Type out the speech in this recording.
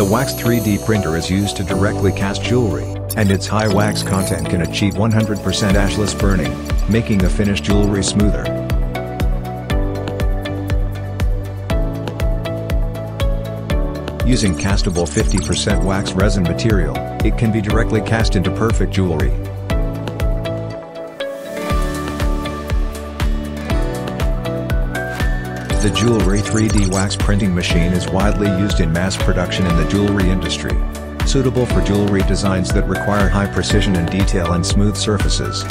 The Wax 3D printer is used to directly cast jewelry, and its high wax content can achieve 100% ashless burning, making the finished jewelry smoother. Using Castable 50% wax resin material, it can be directly cast into perfect jewelry. The Jewelry 3D Wax Printing Machine is widely used in mass production in the jewelry industry, suitable for jewelry designs that require high precision in detail and smooth surfaces.